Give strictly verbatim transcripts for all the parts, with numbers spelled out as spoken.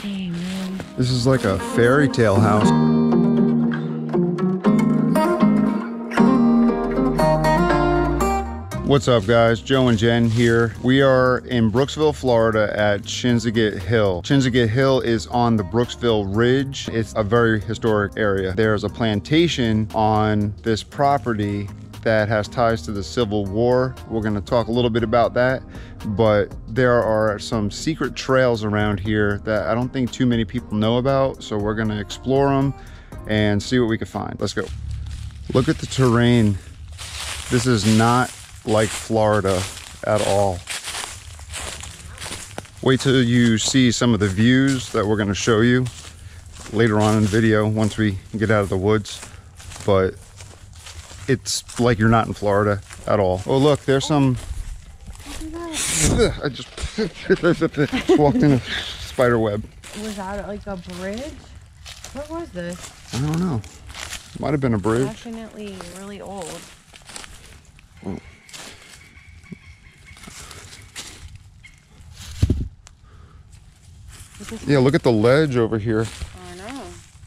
This is like a fairy tale house. What's up, guys? Joe and Jen here. We are in Brooksville, Florida at Chinsegut Hill. Chinsegut Hill is on the Brooksville Ridge. It's a very historic area. There's a plantation on this property that has ties to the Civil War. We're gonna talk a little bit about that, but there are some secret trails around here that I don't think too many people know about, so we're gonna explore them and see what we can find. Let's go. Look at the terrain. This is not like Florida at all. Wait till you see some of the views that we're gonna show you later on in the video once we get out of the woods, but it's like you're not in Florida at all. Oh, look, there's some... I just walked in a spider web. Was that like a bridge? What was this? I don't know. Might have been a bridge. Definitely really old. Oh. Yeah, look at the ledge over here. I know,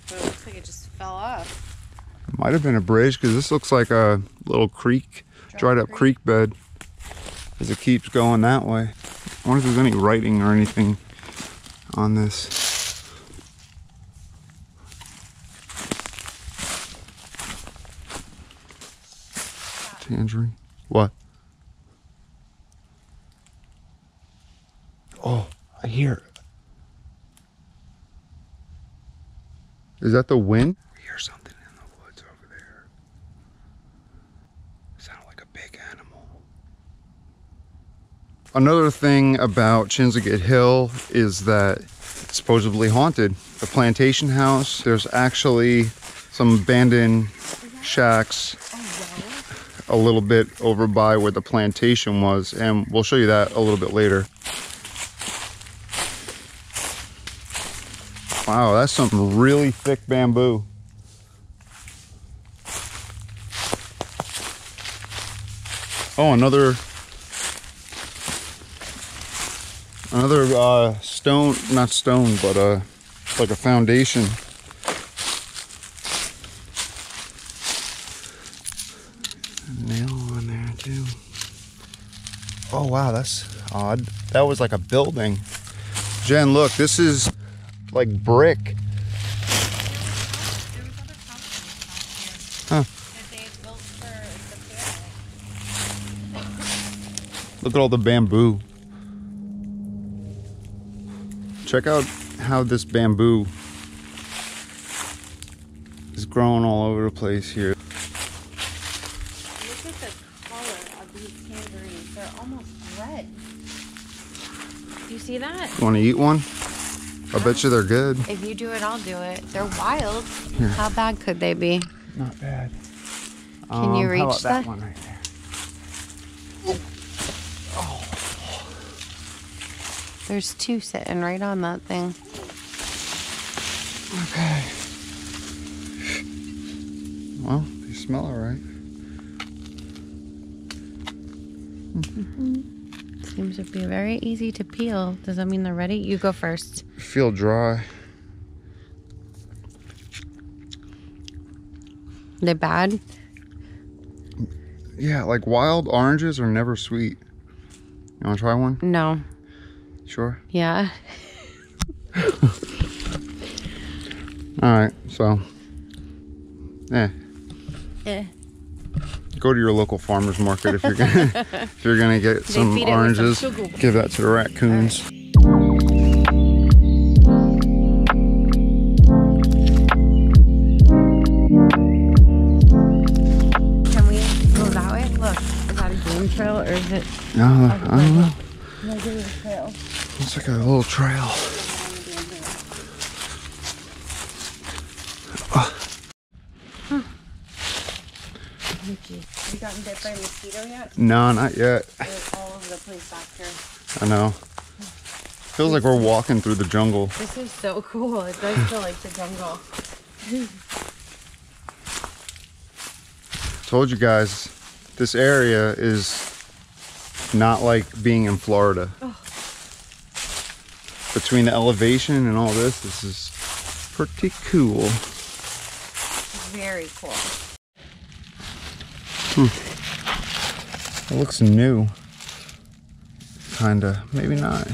but it looks like it just fell off. Might have been a bridge, because this looks like a little creek, dried up creek bed as it keeps going that way. I wonder if there's any writing or anything on this. Tangerine. What? Oh, I hear it. Is that the wind? I hear something. Another thing about Chinsegut Hill is that it's supposedly haunted. The plantation house, there's actually some abandoned shacks a little bit over by where the plantation was, and we'll show you that a little bit later. Wow, that's some really thick bamboo. Oh, another Another uh, stone, not stone, but uh, like a foundation. Nail on there too. Oh wow, that's odd. That was like a building. Jen, look, this is like brick. Huh. Look at all the bamboo. Check out how this bamboo is growing all over the place here. Look at the color of these tangerines. They're almost red. Do you see that? You want to eat one? I bet you they're good. If you do it, I'll do it. They're wild. Here. How bad could they be? Not bad. Can um, you reach how about that? that one right there? There's two sitting right on that thing. Okay. Well, they smell all right. Mm-hmm. Seems to be very easy to peel. Does that mean they're ready? You go first. I feel dry. They're bad? Yeah, like wild oranges are never sweet. You want to try one? No. Sure. Yeah. Alright, so eh. eh. Go to your local farmer's market if you're gonna if you're gonna get they some oranges. Some give that to the raccoons. Right. Can we go that way? Look, is that a game trail or is it No, I don't know. It's like a little trail. Oh. Huh. Have you gotten bit by a mosquito yet? No, not yet. It's all over the place back here. I know. Feels like we're walking through the jungle. This is so cool. It does feel like the jungle. Told you guys, this area is not like being in Florida. Oh. between the elevation and all this, this is pretty cool. Very cool. Hmm. It looks new. Kinda, maybe not.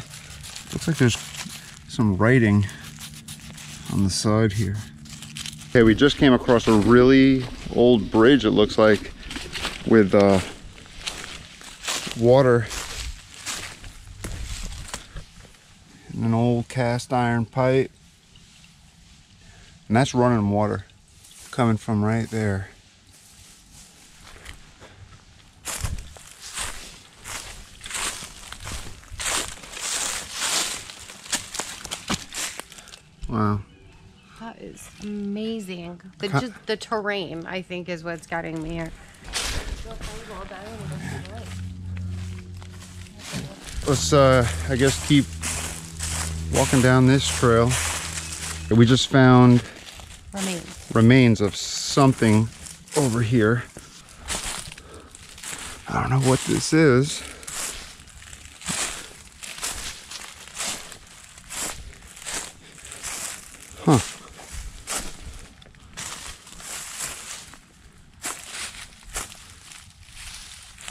Looks like there's some writing on the side here. Okay, we just came across a really old bridge, it looks like, with uh, water and an old cast iron pipe. And that's running water coming from right there. Wow. That is amazing. The, just the terrain, I think, is what's getting me here. Let's, uh, I guess, keep walking down this trail. We just found remains, remains of something over here. I don't know what this is. Huh.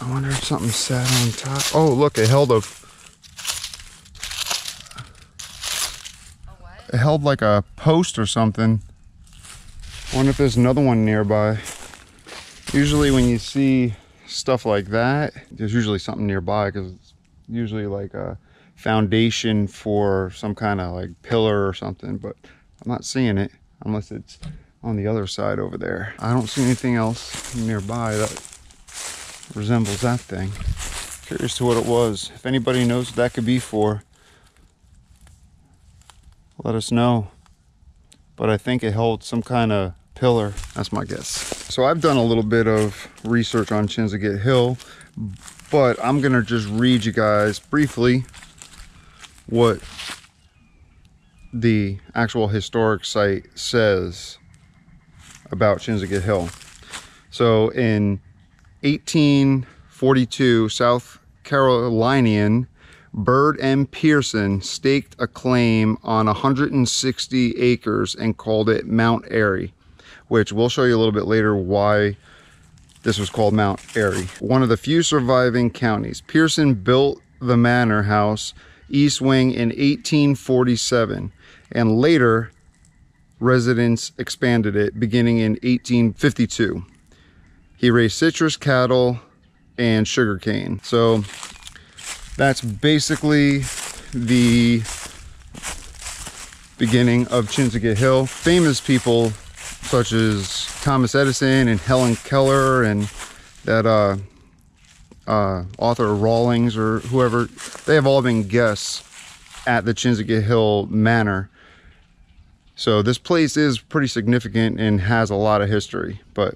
I wonder if something sat on top. Oh, look, it held a... a what? It held like a post or something. I wonder if there's another one nearby. Usually when you see stuff like that, there's usually something nearby, because it's usually like a foundation for some kind of like pillar or something, but I'm not seeing it unless it's on the other side over there. I don't see anything else nearby that resembles that thing. Curious to what it was. If anybody knows what that could be for, let us know. But I think it held some kind of pillar. That's my guess. So I've done a little bit of research on Chinsegut Hill, but I'm gonna just read you guys briefly what the actual historic site says about Chinsegut Hill. So in eighteen forty-two, South Carolinian Bird and Pearson staked a claim on one hundred sixty acres and called it Mount Airy, which we'll show you a little bit later why this was called Mount Airy. One of the few surviving counties, Pearson built the manor house East Wing in eighteen forty-seven, and later residents expanded it beginning in eighteen fifty-two. He raised citrus, cattle, and sugarcane. So that's basically the beginning of Chinsegut Hill. Famous people such as Thomas Edison and Helen Keller and that uh, Uh, author Rawlings or whoever, they have all been guests at the Chinsegut Hill Manor. So this place is pretty significant and has a lot of history, but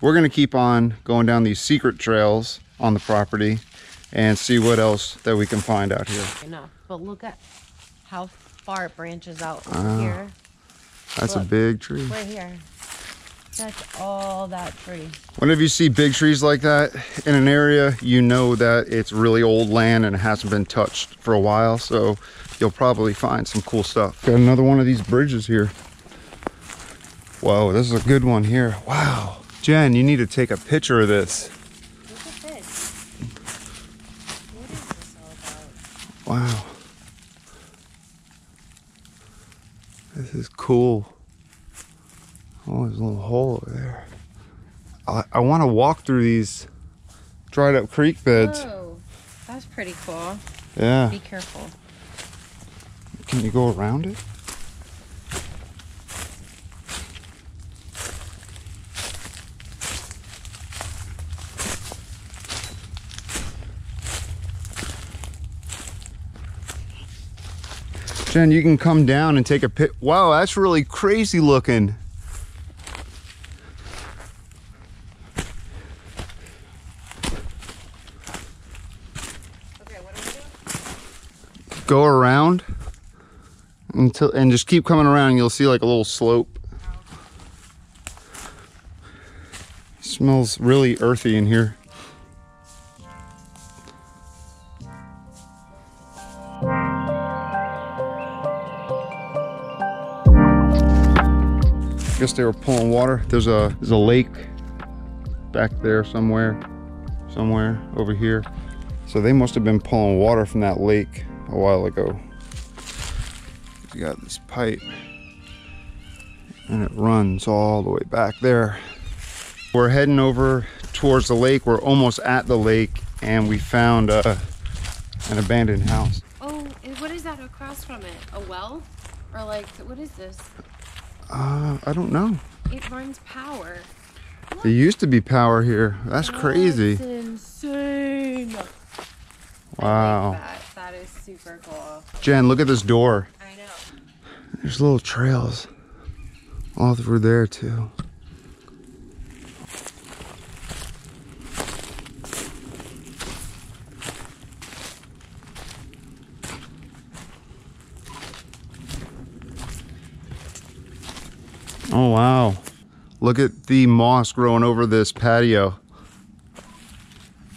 we're going to keep on going down these secret trails on the property and see what else that we can find out here. Enough, but look at how far it branches out uh, here. That's look, a big tree. Right here. That's all that tree. Whenever you see big trees like that in an area, you know that it's really old land and it hasn't been touched for a while, so you'll probably find some cool stuff. Got another one of these bridges here. Whoa, this is a good one here. Wow. Jen, you need to take a picture of this. Look at this. What is this all about? Wow. This is cool. Oh, there's a little hole over there. I, I want to walk through these dried up creek beds. Oh, that's pretty cool. Yeah. Be careful. Can you go around it? Jen, you can come down and take a pit. Wow, that's really crazy looking. Go around until and just keep coming around and you'll see like a little slope. It smells really earthy in here. I guess they were pulling water. There's a there's a lake back there somewhere, somewhere over here. So they must have been pulling water from that lake a while ago. You got this pipe, and it runs all the way back there. We're heading over towards the lake. We're almost at the lake, and we found uh, an abandoned house. Oh, what is that across from it? A well? Or like, what is this? Uh, I don't know. It runs power. Look. There used to be power here. That's that crazy. That's insane. Wow. I like that. That is super cool. Jen, look at this door. I know. There's little trails all through there too. Oh wow. Look at the moss growing over this patio.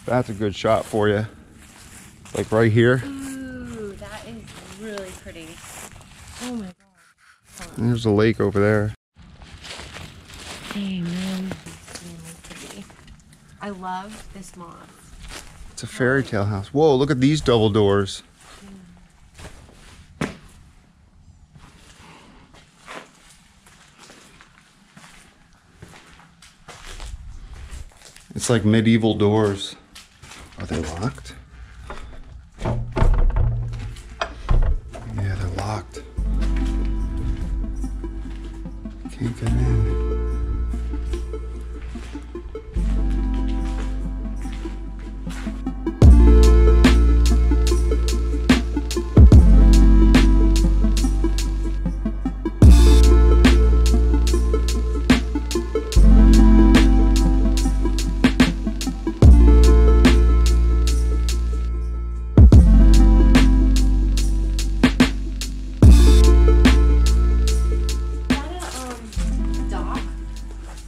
That's a good shot for you. Like right here. Ooh, that is really pretty. Oh my god. Oh. There's a lake over there. Dang, man. It's really pretty. I love this moss. It's a fairy tale house. Whoa, look at these double doors. It's like medieval doors. Are they locked? Yeah, they're locked. Can't get in.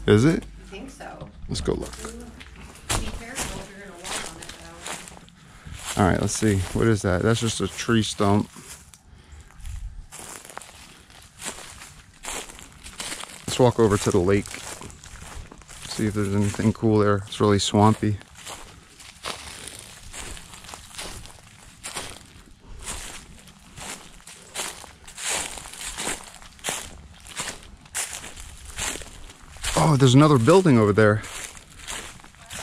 Is it? I think so. Let's go look. Be careful if you're gonna walk on it, though. All right, let's see. What is that? That's just a tree stump. Let's walk over to the lake. See if there's anything cool there. It's really swampy. Oh, there's another building over there.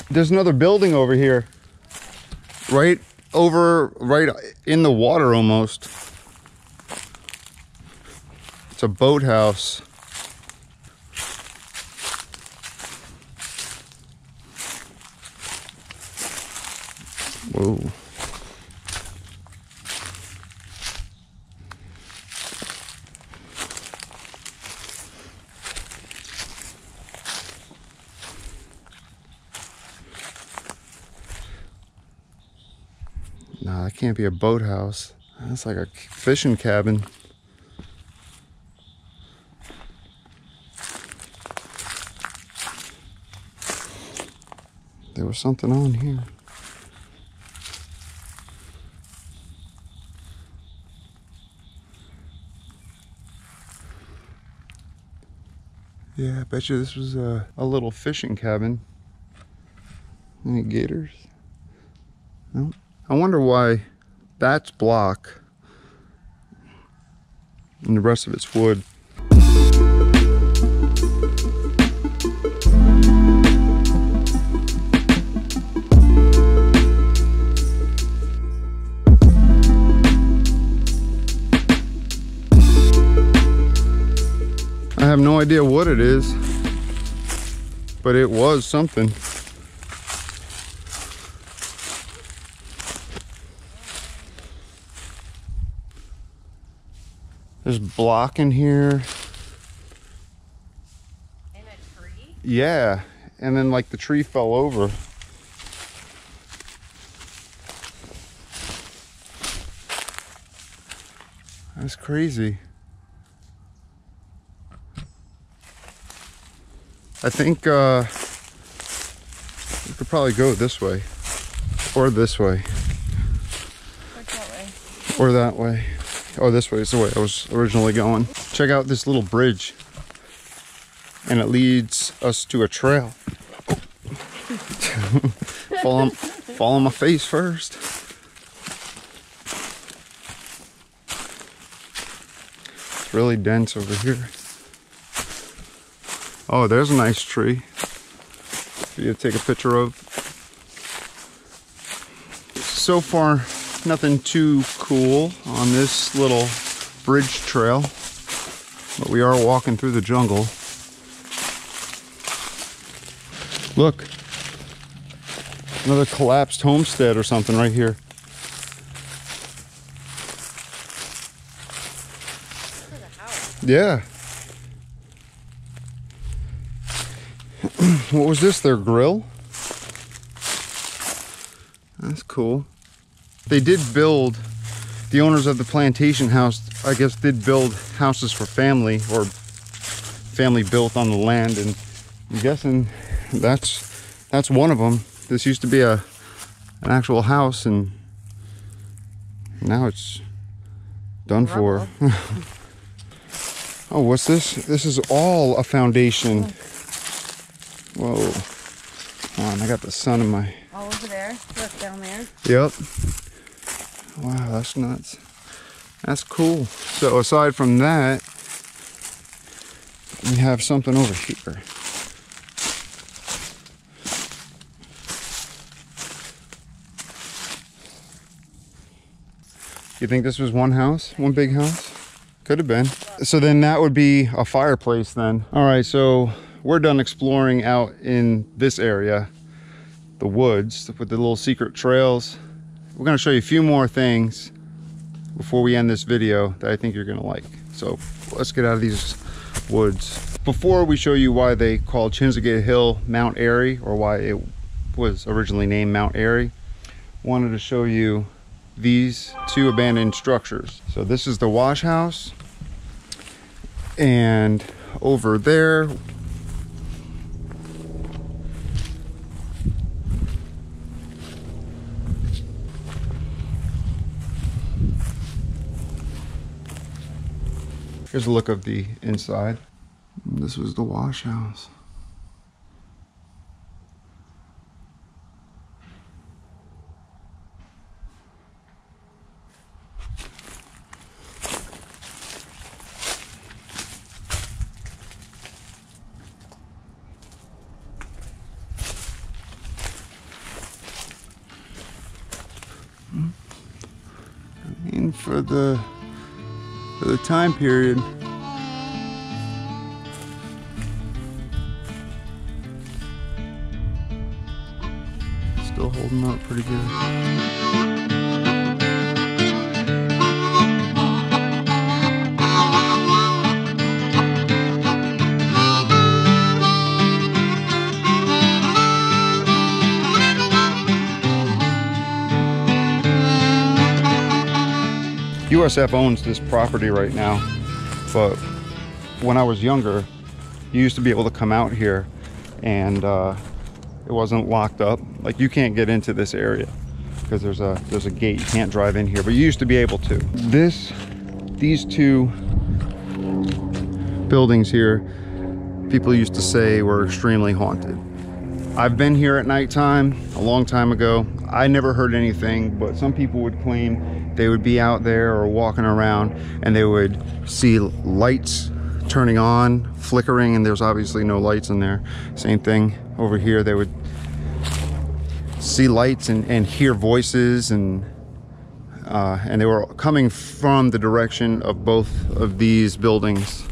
There's another building over here. Right over, right in the water almost. It's a boathouse. Whoa. No, that can't be a boathouse. That's like a fishing cabin. There was something on here. Yeah, I bet you this was a, a little fishing cabin. Any gators? Nope. I wonder why that's block and the rest of it's wood. I have no idea what it is, but it was something. There's block in here. And a tree? Yeah. And then like the tree fell over. That's crazy. I think uh, we could probably go this way. Or this way. Or that way. Or that way. Oh, this way is the way I was originally going. Check out this little bridge. and it leads us to a trail. Oh. Fall, fall on my face first. It's really dense over here. Oh, there's a nice tree for you to take a picture of. So far, nothing too cool on this little bridge trail, but we are walking through the jungle. Look, another collapsed homestead or something right here. Yeah. What was this, their grill? That's cool. They did build, the owners of the plantation house, I guess, did build houses for family, or family built on the land, and I'm guessing that's that's one of them. This used to be a an actual house, and now it's done for. Oh, what's this? This is all a foundation. Whoa. Come on, I got the sun in my... All over there. Look, down there. Yep. Wow, that's nuts. That's cool. So aside from that, we have something over here. You think this was one house? One big house? Could have been. So then that would be a fireplace then. All right, so we're done exploring out in this area, the woods, with the little secret trails. We're gonna show you a few more things before we end this video that I think you're gonna like. So let's get out of these woods. Before we show you why they call Chinsegut Hill Mount Airy, or why it was originally named Mount Airy, wanted to show you these two abandoned structures. So this is the wash house, and over there . Here's a look of the inside. This was the wash house. I mean, for the for the time period. Still holding up pretty good. U S F owns this property right now, but when I was younger, you used to be able to come out here, and uh, it wasn't locked up. Like, you can't get into this area because there's a there's a gate. You can't drive in here, but you used to be able to. This, these two buildings here, people used to say were extremely haunted. I've been here at nighttime a long time ago. I never heard anything, but some people would claim they would be out there or walking around and they would see lights turning on, flickering, and there's obviously no lights in there. Same thing over here. They would see lights and, and hear voices, and uh, and they were coming from the direction of both of these buildings.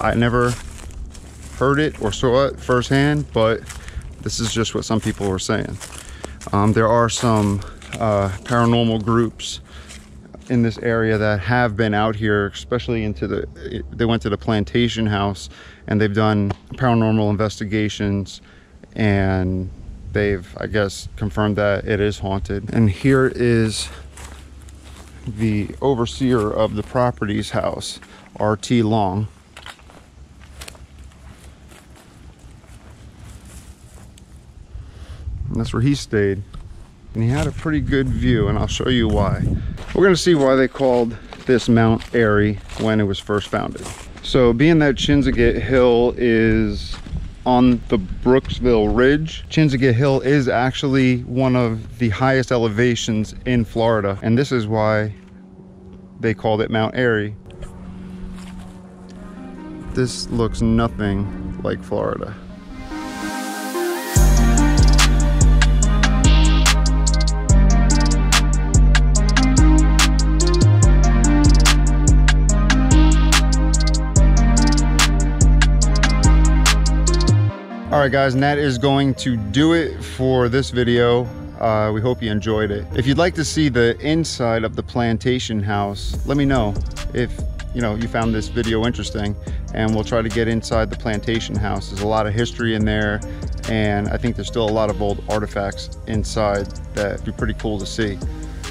I never heard it or saw it firsthand, but this is just what some people were saying. Um, there are some uh, paranormal groups in this area that have been out here, especially into the, they went to the plantation house, and they've done paranormal investigations, and they've, I guess, confirmed that it is haunted. And here is the overseer of the property's house, R T Long. And that's where he stayed, and he had a pretty good view, and I'll show you why. We're going to see why they called this Mount Airy when it was first founded. So being that Chinsegut Hill is on the Brooksville Ridge, Chinsegut Hill is actually one of the highest elevations in Florida, and this is why they called it Mount Airy. This looks nothing like Florida. All right guys, and that is going to do it for this video. Uh, we hope you enjoyed it. If you'd like to see the inside of the plantation house, let me know if you know you found this video interesting, and we'll try to get inside the plantation house. There's a lot of history in there, and I think there's still a lot of old artifacts inside that'd be pretty cool to see.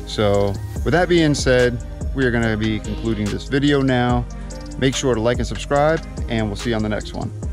So with that being said, we are going to be concluding this video now. Make sure to like and subscribe, and we'll see you on the next one.